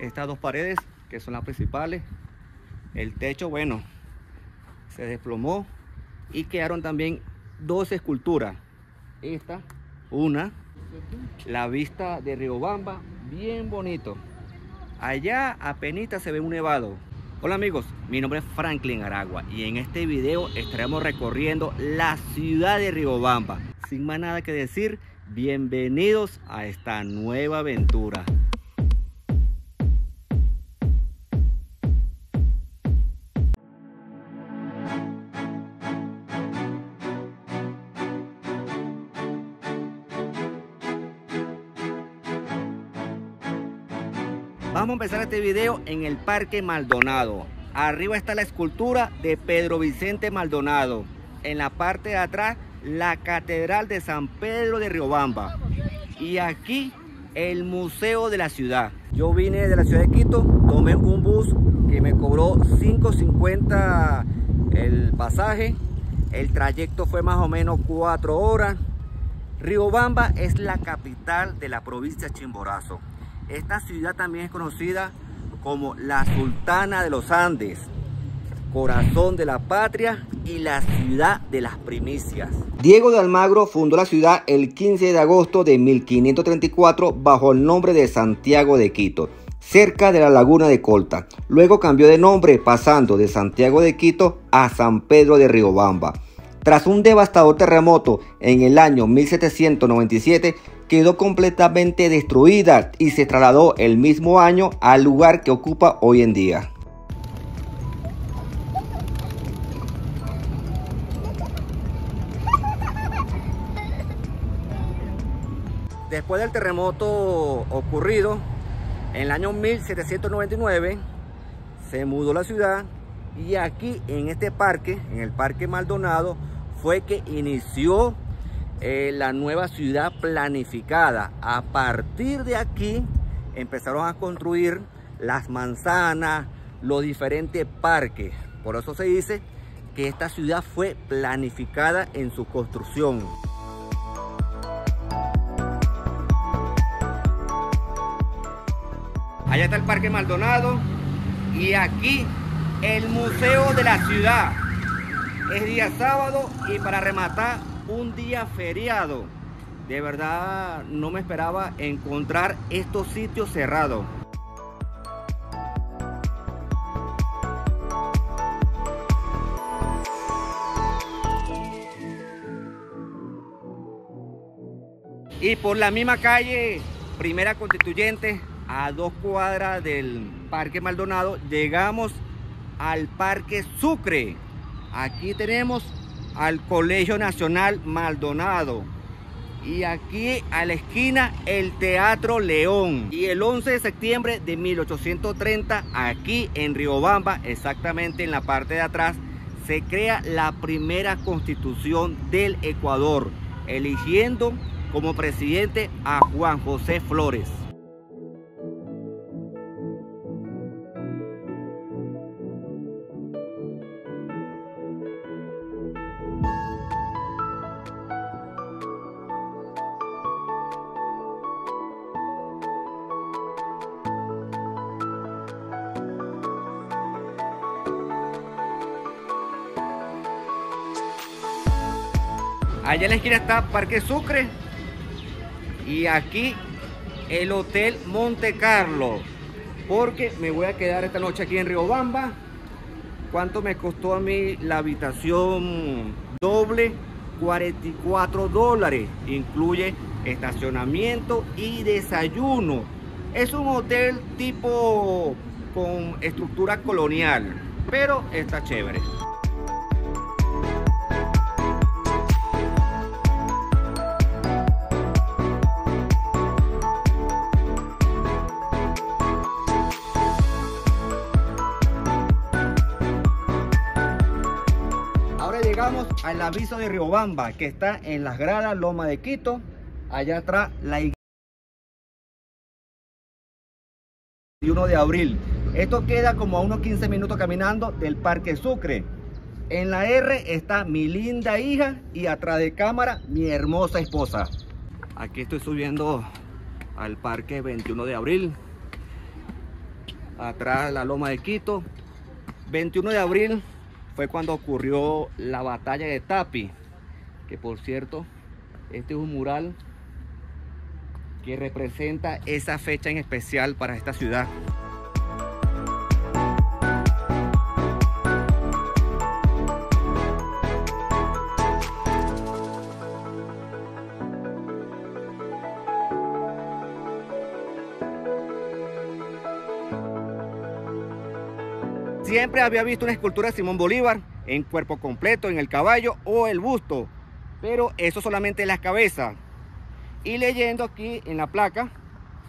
Estas dos paredes, que son las principales, el techo, bueno, se desplomó y quedaron también dos esculturas. Esta, una, la vista de Riobamba, bien bonito. Allá apenitas se ve un nevado. Hola amigos, mi nombre es Franklin Aragua y en este video estaremos recorriendo la ciudad de Riobamba. Sin más nada que decir, bienvenidos a esta nueva aventura. Vamos a empezar este video en el Parque Maldonado. Arriba está la escultura de Pedro Vicente Maldonado. En la parte de atrás, la Catedral de San Pedro de Riobamba. Y aquí, el Museo de la Ciudad. Yo vine de la ciudad de Quito, tomé un bus que me cobró $5.50 el pasaje. El trayecto fue más o menos 4 horas. Riobamba es la capital de la provincia de Chimborazo. Esta ciudad también es conocida como la Sultana de los Andes, corazón de la patria y la ciudad de las primicias. Diego de Almagro fundó la ciudad el 15 de agosto de 1534 bajo el nombre de Santiago de Quito, cerca de la Laguna de Colta. Luego cambió de nombre pasando de Santiago de Quito a San Pedro de Riobamba. Tras un devastador terremoto en el año 1797, quedó completamente destruida y se trasladó el mismo año al lugar que ocupa hoy en día. Después del terremoto ocurrido en el año 1799, se mudó la ciudad y aquí en este parque, en el Parque Maldonado, fue que inició la nueva ciudad planificada. A partir de aquí empezaron a construir las manzanas, los diferentes parques. Por eso se dice que esta ciudad fue planificada en su construcción. Allá está el Parque Maldonado y aquí el Museo de la Ciudad. Es día sábado y para rematar, un día feriado. De verdad no me esperaba encontrar estos sitios cerrados. Y por la misma calle Primera Constituyente, a 2 cuadras del Parque Maldonado, llegamos al Parque Sucre. Aquí tenemos al Colegio Nacional Maldonado y aquí a la esquina el Teatro León. Y el 11 de septiembre de 1830, aquí en Riobamba, exactamente en la parte de atrás, se crea la primera constitución del Ecuador, eligiendo como presidente a Juan José Flores. Allá en la esquina está Parque Sucre y aquí el Hotel Monte Carlo, porque me voy a quedar esta noche aquí en Riobamba. ¿Cuánto me costó a mí la habitación doble? $44, incluye estacionamiento y desayuno. Es un hotel tipo con estructura colonial, pero está chévere. Llegamos al aviso de Riobamba, que está en las gradas Loma de Quito. Allá atrás la iglesia 21 de Abril. Esto queda como a unos 15 minutos caminando del Parque Sucre. En la R está mi linda hija y atrás de cámara mi hermosa esposa. Aquí estoy subiendo al Parque 21 de Abril. Atrás la Loma de Quito. 21 de abril fue cuando ocurrió la batalla de Tapi, que por cierto, este es un mural que representa esa fecha en especial para esta ciudad. Siempre había visto una escultura de Simón Bolívar en cuerpo completo, en el caballo o el busto, pero eso solamente en las cabezas. Y leyendo aquí en la placa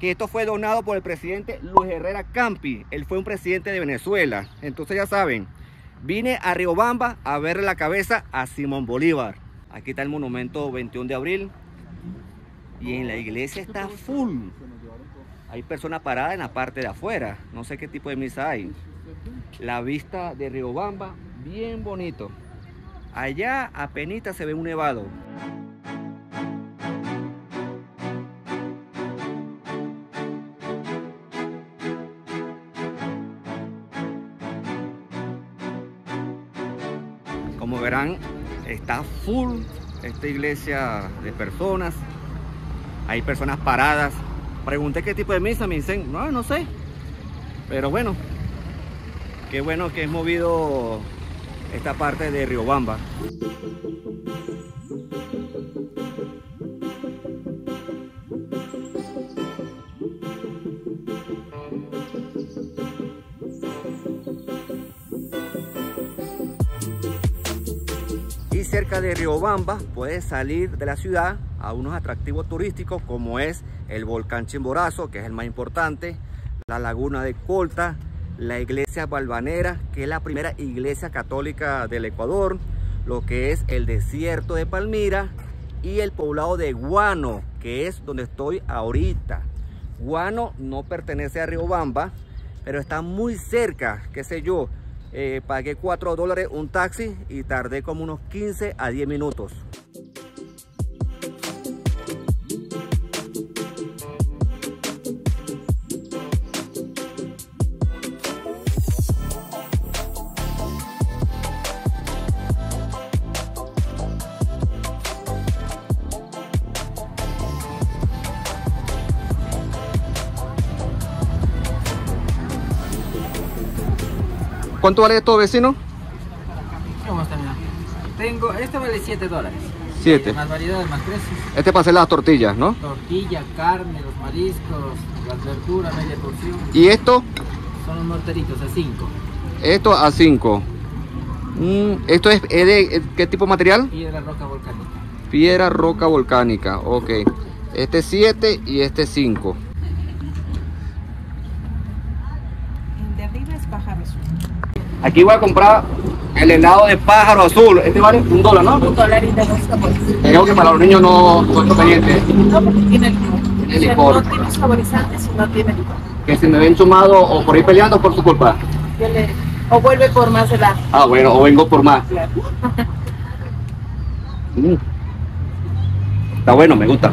que esto fue donado por el presidente Luis Herrera Campi. Él fue un presidente de Venezuela. Entonces ya saben, vine a Riobamba a ver la cabeza a Simón Bolívar. Aquí está el monumento 21 de abril. Y en la iglesia está full. Hay personas paradas en la parte de afuera. No sé qué tipo de misa hay. La vista de Riobamba, bien bonito. Allá apenas se ve un nevado. Como verán, está full esta iglesia de personas. Hay personas paradas. Pregunté qué tipo de misa, me dicen, no sé. Pero bueno, qué bueno que es movido esta parte de Riobamba. Y cerca de Riobamba puedes salir de la ciudad a unos atractivos turísticos como es el volcán Chimborazo, que es el más importante, la Laguna de Colta, la Iglesia Balbanera, que es la primera iglesia católica del Ecuador, lo que es el desierto de Palmira y el poblado de Guano, que es donde estoy ahorita. Guano no pertenece a Riobamba, pero está muy cerca, qué sé yo, pagué $4 un taxi y tardé como unos 15 a 10 minutos. ¿Cuánto vale esto, vecino? Tengo, este vale $7. 7. Más variedades, más precios. Este para hacer las tortillas, ¿no? Tortilla, carne, los mariscos, las verduras, media porción. ¿Y esto? Son los morteritos a 5. Esto a 5. ¿Esto es de qué tipo de material? Piedra, roca volcánica. Piedra, roca volcánica, ok. Este 7 y este 5. De arriba es pájaro azul. Aquí voy a comprar el helado de pájaro azul. Este vale $1, ¿no? $1 y te gusta, pues. Creo que para los niños no es conveniente. No, porque tiene el licor. No tiene saborizantes y no tiene licor. Que se me ven sumado o por ir peleando por su culpa. O vuelve por más helado. Ah, bueno, o vengo por más. Claro. Está bueno, me gusta.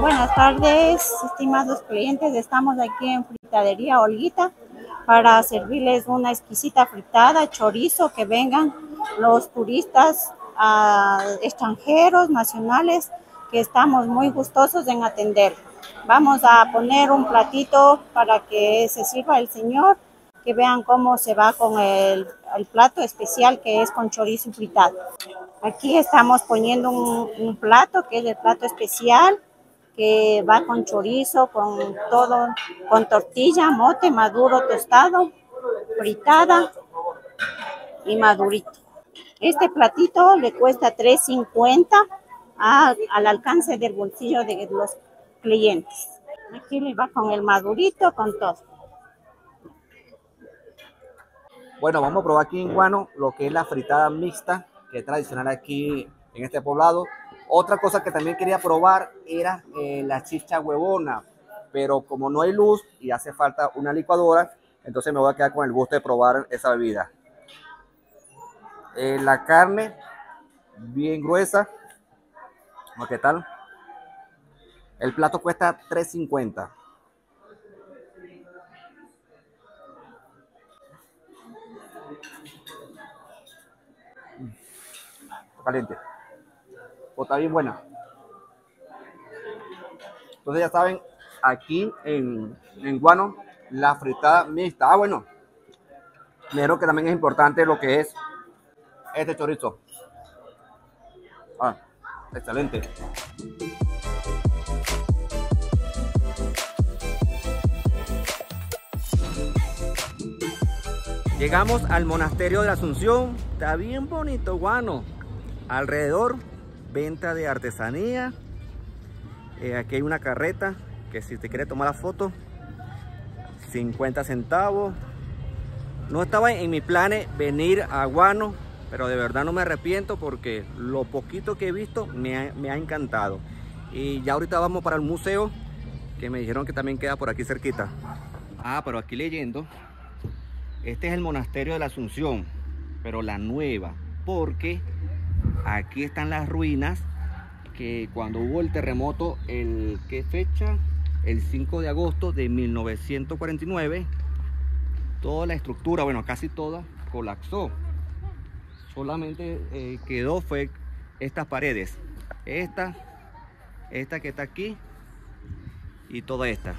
Buenas tardes, estimados clientes, estamos aquí en Fritadería Olguita para servirles una exquisita fritada, chorizo, que vengan los turistas extranjeros, nacionales, que estamos muy gustosos en atender. Vamos a poner un platito para que se sirva el señor, que vean cómo se va con el plato especial que es con chorizo fritado. Aquí estamos poniendo un plato que es el plato especial, que va con chorizo, con todo, con tortilla, mote, maduro, tostado, fritada y madurito. Este platito le cuesta $3.50 al alcance del bolsillo de los clientes. Aquí le va con el madurito, con todo. Bueno, vamos a probar aquí en Guano lo que es la fritada mixta, que es tradicional aquí en este poblado. Otra cosa que también quería probar era la chicha huevona, pero como no hay luz y hace falta una licuadora, entonces me voy a quedar con el gusto de probar esa bebida. La carne, bien gruesa. ¿Qué tal? El plato cuesta $3.50. Caliente. O está bien buena. Entonces ya saben, aquí en Guano, la fritada mixta. Ah, bueno. Creo que también es importante lo que es este chorizo. Ah, excelente. Llegamos al Monasterio de la Asunción. Está bien bonito Guano. Alrededor, venta de artesanía. Aquí hay una carreta que si te quiere tomar la foto, 50 centavos. No estaba en mis planes venir a Guano, pero de verdad no me arrepiento porque lo poquito que he visto me ha encantado. Y ya ahorita vamos para el museo, que me dijeron que también queda por aquí cerquita. Ah, pero aquí leyendo, este es el Monasterio de la Asunción, pero la nueva, porque aquí están las ruinas que cuando hubo el terremoto, ¿qué fecha? El 5 de agosto de 1949, toda la estructura, bueno, casi toda, colapsó. Solamente quedó fue estas paredes, esta que está aquí y toda esta.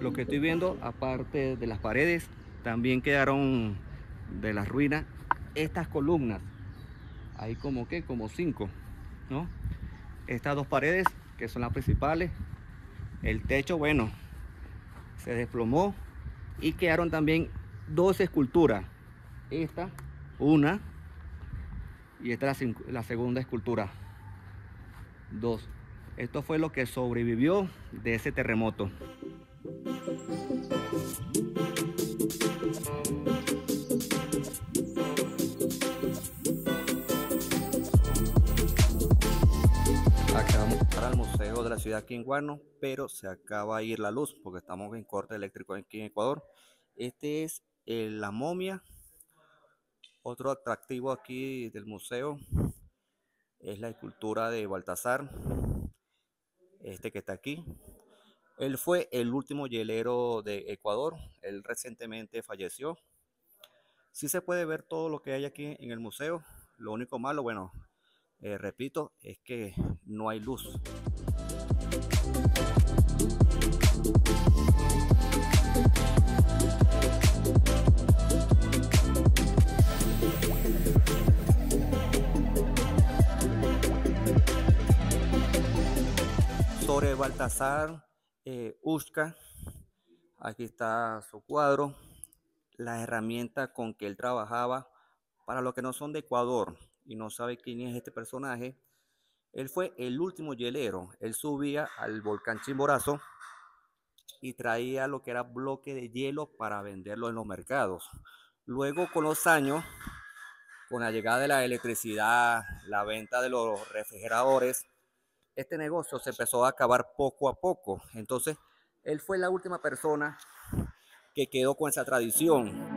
Lo que estoy viendo, aparte de las paredes, también quedaron de las ruinas estas columnas. Hay como que, como 5, ¿no? Estas dos paredes que son las principales. El techo, bueno, se desplomó y quedaron también dos esculturas. Esta, una, y esta es la segunda escultura. Dos. Esto fue lo que sobrevivió de ese terremoto. Acabamos de entrar al Museo de la Ciudad aquí en Guano, pero se acaba de ir la luz porque estamos en corte eléctrico aquí en Ecuador. Este es la momia. Otro atractivo aquí del museo es la escultura de Baltasar, este que está aquí. Él fue el último hielero de Ecuador, él recientemente falleció. Sí se puede ver todo lo que hay aquí en el museo, lo único malo, bueno, repito, es que no hay luz. Sobre Baltasar Usca, aquí está su cuadro, las herramientas con que él trabajaba. Para los que no son de Ecuador y no saben quién es este personaje, él fue el último hielero. Él subía al volcán Chimborazo y traía lo que era bloque de hielo para venderlo en los mercados. Luego, con los años, con la llegada de la electricidad, la venta de los refrigeradores, este negocio se empezó a acabar poco a poco. Entonces, él fue la última persona que quedó con esa tradición.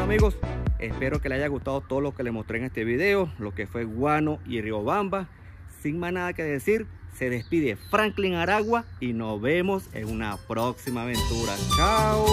Amigos, espero que les haya gustado todo lo que les mostré en este video, lo que fue Guano y Riobamba. Sin más nada que decir, se despide Franklin Aragua y nos vemos en una próxima aventura. Chao.